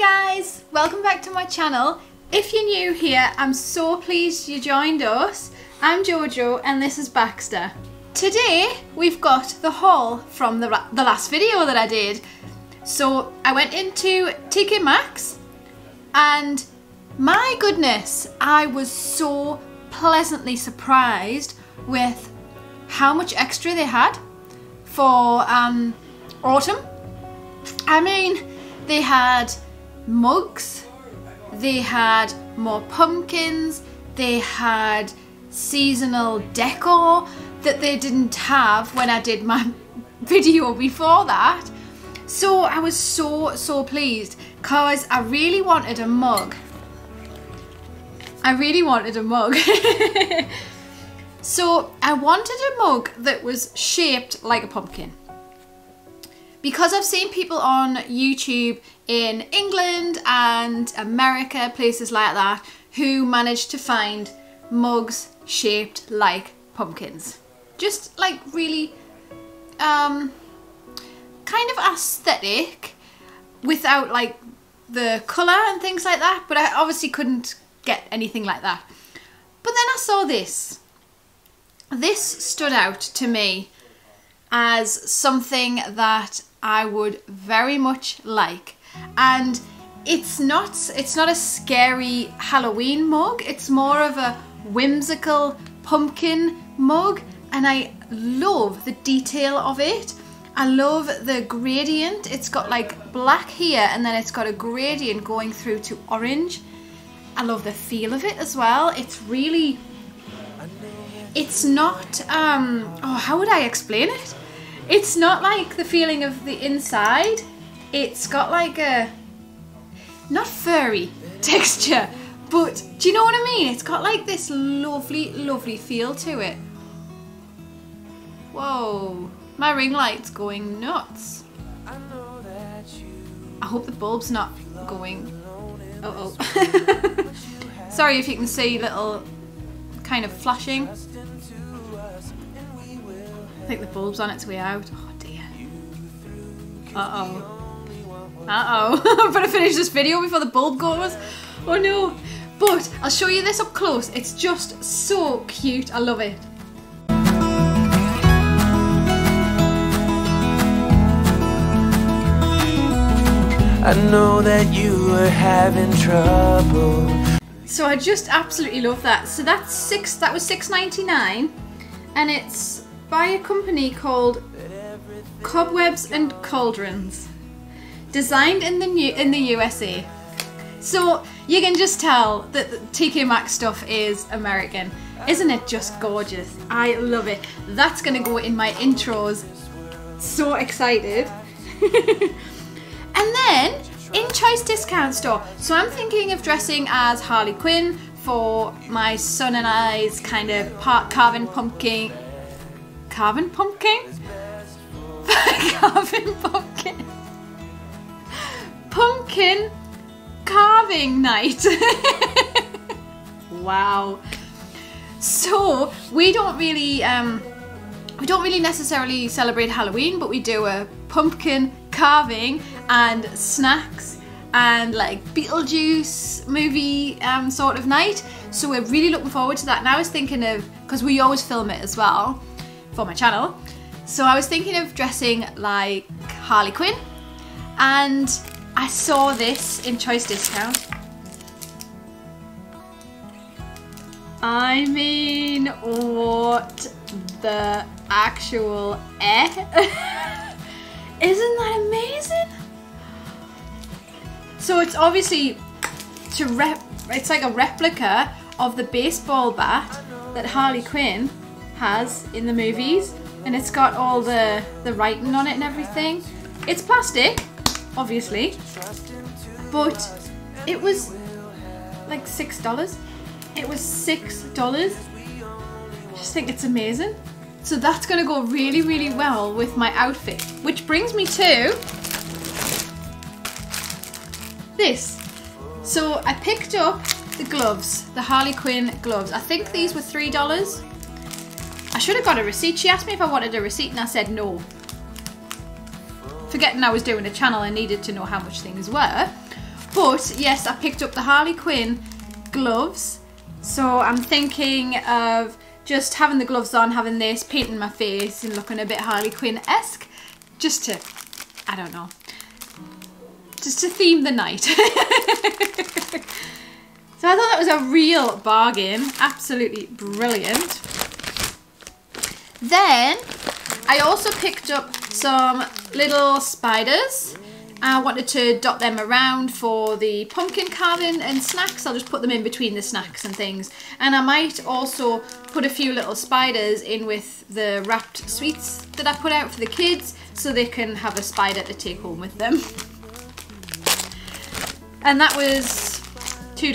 Hi guys, welcome back to my channel. If you're new here, I'm so pleased you joined us. I'm Jojo and this is Baxter. Today we've got the haul from the last video that I did. So I went into TK Maxx and my goodness, I was so pleasantly surprised with how much extra they had for autumn. I mean, they had mugs, they had more pumpkins, they had seasonal decor that they didn't have when I did my video before that. So I was so pleased because I really wanted a mug. So I wanted a mug that was shaped like a pumpkin. Because I've seen people on YouTube in England and America, places like that, who managed to find mugs shaped like pumpkins. Just like really kind of aesthetic without like the colour and things like that, but I obviously couldn't get anything like that. But then I saw this. This stood out to me as something that I would very much like, and it's not a scary Halloween mug. It's more of a whimsical pumpkin mug, and I love the detail of it. I love the gradient. It's got like black here and then it's got a gradient going through to orange. I love the feel of it as well. It's really, it's not how would I explain it? It's not like the feeling of the inside. It's got like a, not furry texture, but do you know what I mean? It's got like this lovely, lovely feel to it. Whoa, my ring light's going nuts. I hope the bulb's not going, oh. Sorry if you can see little kind of flashing. I think the bulb's on its way out. Oh dear. Uh-oh. Uh-oh. I better finish this video before the bulb goes. Oh no. But I'll show you this up close. It's just so cute. I love it. I know that you were having trouble. So I just absolutely love that. So that's that was $6.99 and it's by a company called Cobwebs and Cauldrons, designed in the USA. So you can just tell that the TK Maxx stuff is American. Isn't it just gorgeous? I love it. That's gonna go in my intros. So excited. And then in Choice Discount Store. So I'm thinking of dressing as Harley Quinn for my son and I's kind of pumpkin carving night. Wow. So we don't really necessarily celebrate Halloween, but we do a pumpkin carving and snacks and like Beetlejuice movie sort of night. So we're really looking forward to that. And I was thinking of, because we always film it as well for my channel, so I was thinking of dressing like Harley Quinn, and I saw this in Choice Discount. I mean, what the actual Isn't that amazing? So it's obviously it's like a replica of the baseball bat that Harley Quinn has in the movies, and it's got all the writing on it and everything. It's plastic, obviously, but it was like $6. It was $6. I just think it's amazing. So that's gonna go really, really well with my outfit, which brings me to this. So I picked up the gloves, the Harley Quinn gloves. I think these were $3. I should have got a receipt. She asked me if I wanted a receipt and I said no. Forgetting I was doing a channel, I needed to know how much things were. But yes, I picked up the Harley Quinn gloves. So I'm thinking of just having the gloves on, having this, painting my face and looking a bit Harley Quinn-esque. Just to, I don't know, just to theme the night. So I thought that was a real bargain. Absolutely brilliant. Then I also picked up some little spiders. I wanted to dot them around for the pumpkin carving and snacks. I'll just put them in between the snacks and things. And I might also put a few little spiders in with the wrapped sweets that I put out for the kids so they can have a spider to take home with them. And that was $2.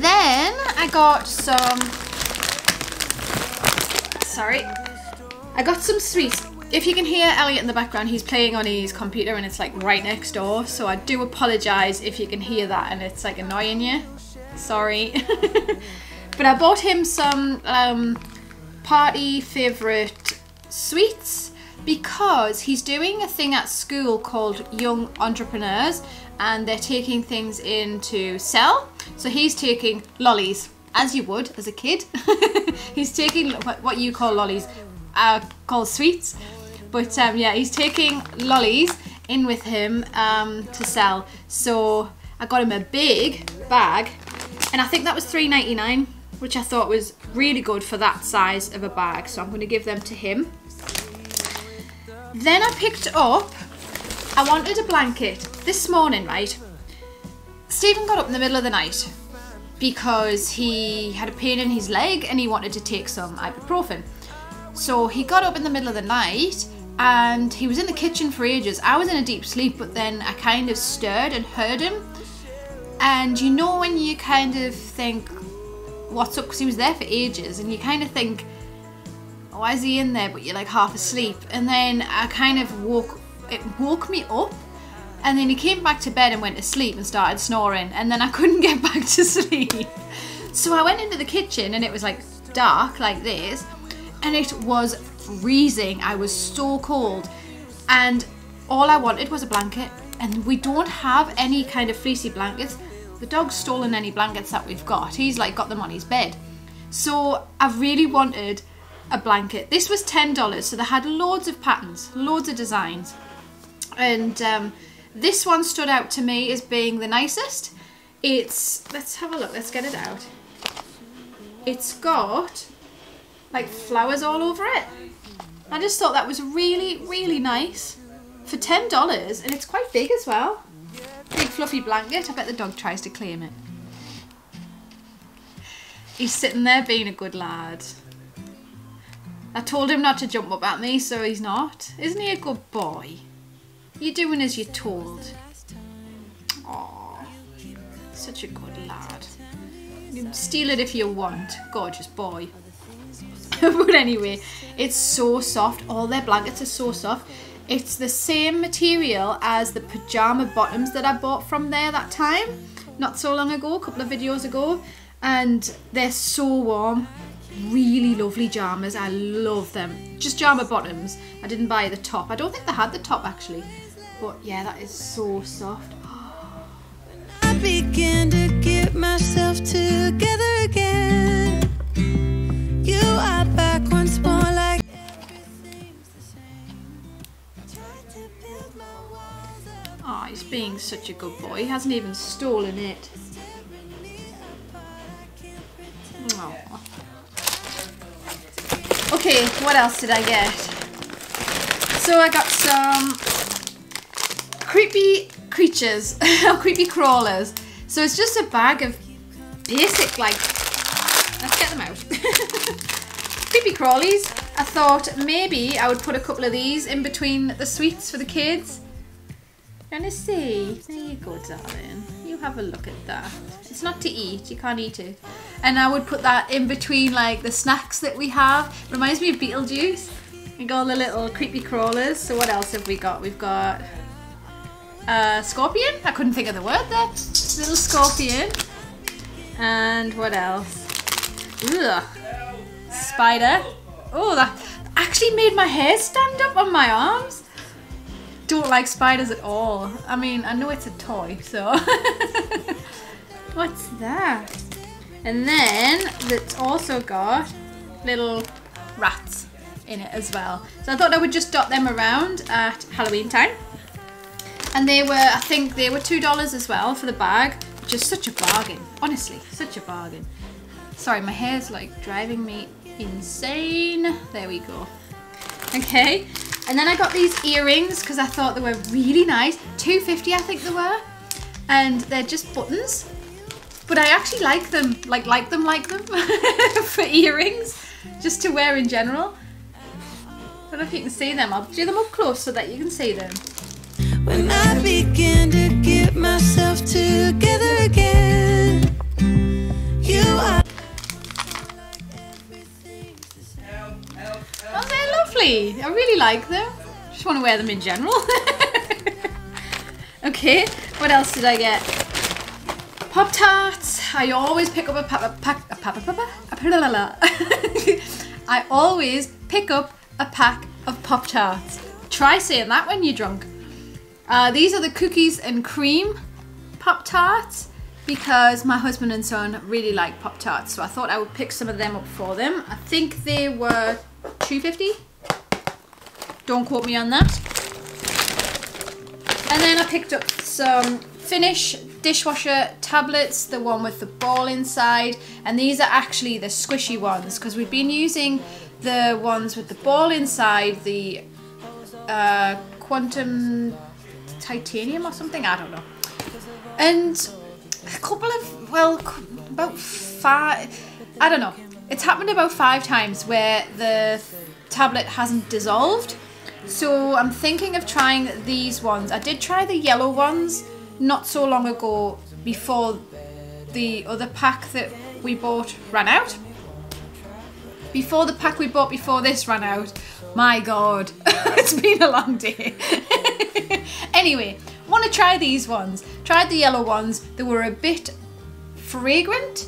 Then I got some... Sorry. I got some sweets. If you can hear Elliot in the background, he's playing on his computer and it's like right next door, so I do apologise if you can hear that and it's like annoying you. Sorry. But I bought him some party favourite sweets because he's doing a thing at school called Young Entrepreneurs and they're taking things in to sell. So he's taking lollies, as you would as a kid. He's taking what you call lollies, I call sweets. But yeah, he's taking lollies in with him to sell. So I got him a big bag and I think that was $3.99, which I thought was really good for that size of a bag. So I'm going to give them to him. Then I picked up, I wanted a blanket. This morning, right, Stephen got up in the middle of the night because he had a pain in his leg and he wanted to take some ibuprofen. So he got up in the middle of the night and he was in the kitchen for ages. I was in a deep sleep, but then I kind of stirred and heard him. And you know when you kind of think, what's up? Because he was there for ages and you kind of think, why is he in there? But you're like half asleep. And then I kind of it woke me up. And then he came back to bed and went to sleep and started snoring. And then I couldn't get back to sleep. So I went into the kitchen and it was like dark like this. And it was freezing. I was so cold and all I wanted was a blanket, and we don't have any kind of fleecy blankets. The dog's stolen any blankets that we've got. He's like got them on his bed. So I really wanted a blanket. This was $10, so they had loads of patterns, loads of designs, and this one stood out to me as being the nicest. It's, let's have a look, let's get it out. It's got like flowers all over it. I just thought that was really, really nice for $10, and it's quite big as well. Big fluffy blanket. I bet the dog tries to claim it. He's sitting there being a good lad. I told him not to jump up at me, so he's not. Isn't he a good boy? You're doing as you're told. Aww, such a good lad. You can steal it if you want. Gorgeous boy. But anyway, it's so soft. All their blankets are so soft. It's the same material as the pyjama bottoms that I bought from there that time, not so long ago, a couple of videos ago. And they're so warm. Really lovely pyjamas. I love them. Just pyjama bottoms. I didn't buy the top. I don't think they had the top actually. But yeah, that is so soft. I began to get myself together again. You are back once more, like everything's the same. Tried to build my walls up. Oh, he's being such a good boy. He hasn't even stolen it. Oh. Okay, what else did I get? So I got some creepy creatures, creepy crawlers. So it's just a bag of basic, like, let's get them out. Creepy crawlies. I thought maybe I would put a couple of these in between the sweets for the kids. Gonna see. There you go, darling. You have a look at that. It's not to eat. You can't eat it. And I would put that in between like the snacks that we have. Reminds me of Beetlejuice. We got all the little creepy crawlers. So what else have we got? We've got a scorpion. I couldn't think of the word there. Little scorpion. And what else? Ugh. Spider. Oh, that actually made my hair stand up on my arms. don't like spiders at all. I mean, I know it's a toy, so. What's that? And then it's also got little rats in it as well. So I thought I would just dot them around at Halloween time. And they were, I think they were $2 as well for the bag, which is such a bargain. Honestly, such a bargain. Sorry, my hair's like driving me insane. There we go. Okay. And then I got these earrings because I thought they were really nice. $2.50 I think they were. And they're just buttons. But I actually like them, like them for earrings, just to wear in general. I don't know if you can see them. I'll do them up close so that you can see them. When I begin to get myself together again, you are. Oh, they're lovely. I really like them. Just want to wear them in general. Okay, what else did I get? Pop-Tarts. I always pick up a pack of Pop-Tarts. Try saying that when you're drunk. These are the cookies and cream Pop-Tarts because my husband and son really like Pop-Tarts, so I thought I would pick some of them up for them. I think they were $2.50. Don't quote me on that. And then I picked up some Finish dishwasher tablets, the one with the ball inside, and these are actually the squishy ones because we've been using the ones with the ball inside, the quantum titanium or something, I don't know. And a couple of, well, about five, I don't know, it's happened about 5 times where the tablet hasn't dissolved, so I'm thinking of trying these ones. I did try the yellow ones not so long ago before the other pack that we bought ran out. Before the pack we bought before this ran out. My God, it's been a long day. Anyway, want to try these ones. Tried the yellow ones. They were a bit fragrant,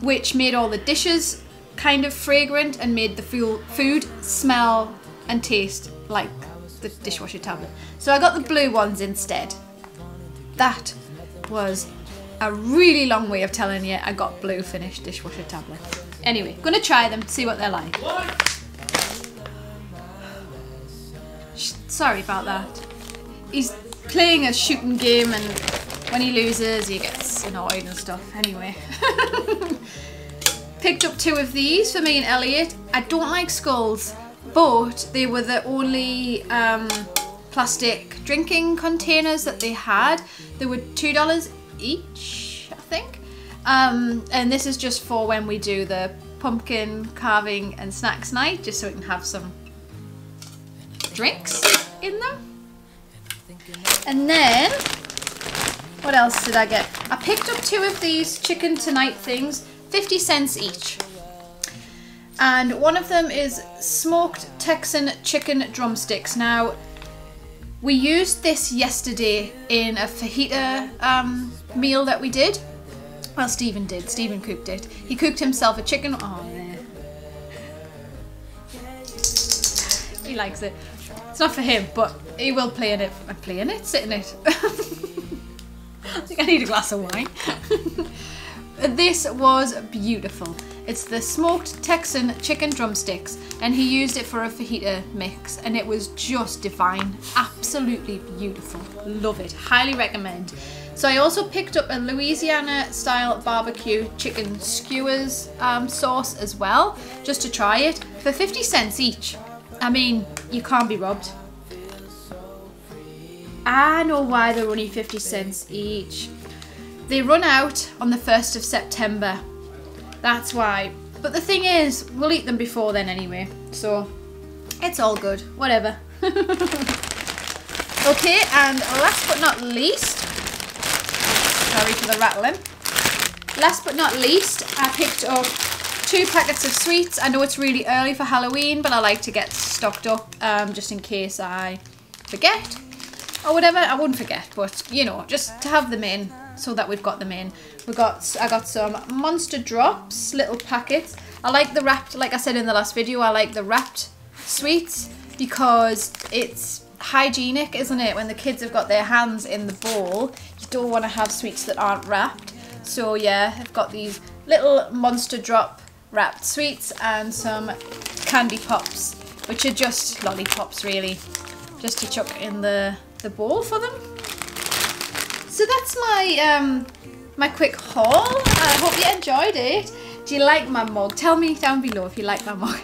which made all the dishes kind of fragrant and made the food smell and taste like the dishwasher tablet. So I got the blue ones instead. That was a really long way of telling you I got blue Finish dishwasher tablet. Anyway, gonna try them, see what they're like. What? Sorry about that. He's playing a shooting game and when he loses he gets annoyed and stuff. Anyway. Picked up 2 of these for me and Elliot. I don't like skulls, but they were the only plastic drinking containers that they had. They were $2 each, I think. And this is just for when we do the pumpkin carving and snacks night, just so we can have some drinks in them. And then, what else did I get? I picked up 2 of these chicken tonight things, 50 cents each. And one of them is smoked Texan chicken drumsticks. Now, we used this yesterday in a fajita meal that we did. Well, Stephen did. Stephen cooked it. He cooked himself a chicken. Oh, man. He likes it. It's not for him, but he will play in it. I'm playing it, sit in it. I think I need a glass of wine. This was beautiful. It's the smoked Texan chicken drumsticks, and he used it for a fajita mix, and it was just divine. Absolutely beautiful. Love it. Highly recommend. So I also picked up a Louisiana style barbecue chicken skewers sauce as well, just to try it, for 50 cents each. I mean, you can't be robbed. I know why they're only 50 cents each. They run out on the 1st of September. That's why. But the thing is, we'll eat them before then anyway. So, it's all good. Whatever. Okay, and last but not least... Sorry for the rattling. Last but not least, I picked up 2 packets of sweets. I know it's really early for Halloween, but I like to get stocked up just in case I forget. Or whatever. I wouldn't forget, but, you know, just to have them in. So that we've got them in. I got some Monster Drops, little packets. I like the wrapped, like I said in the last video, I like the wrapped sweets because it's hygienic, isn't it? When the kids have got their hands in the bowl, you don't want to have sweets that aren't wrapped. So yeah, I've got these little Monster Drop wrapped sweets and some candy pops, which are just lollipops really, just to chuck in the bowl for them. So that's my my quick haul. I hope you enjoyed it. Do you like my mug? Tell me down below if you like my mug.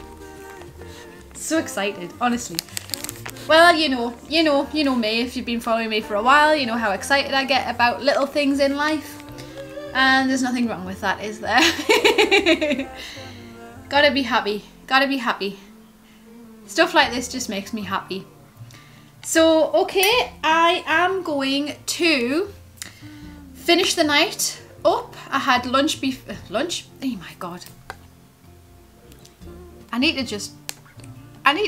So excited, honestly. Well, you know me. If you've been following me for a while, you know how excited I get about little things in life. And there's nothing wrong with that, is there? Gotta be happy. Gotta be happy. Stuff like this just makes me happy. So, okay, I am going to finish the night up. I had lunch lunch? Oh my god. I need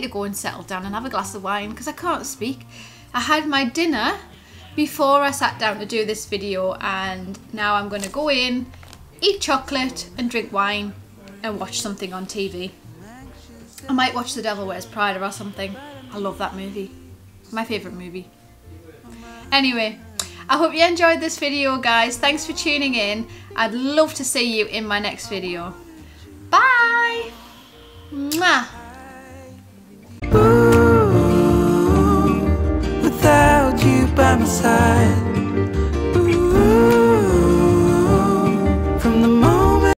to go and settle down and have a glass of wine because I can't speak. I had my dinner before I sat down to do this video, and now I'm going to go in, eat chocolate and drink wine and watch something on TV. I might watch The Devil Wears Prada or something. I love that movie. My favourite movie. Anyway, I hope you enjoyed this video, guys. Thanks for tuning in. I'd love to see you in my next video. Bye! Mwah! Ooh, without you by my side.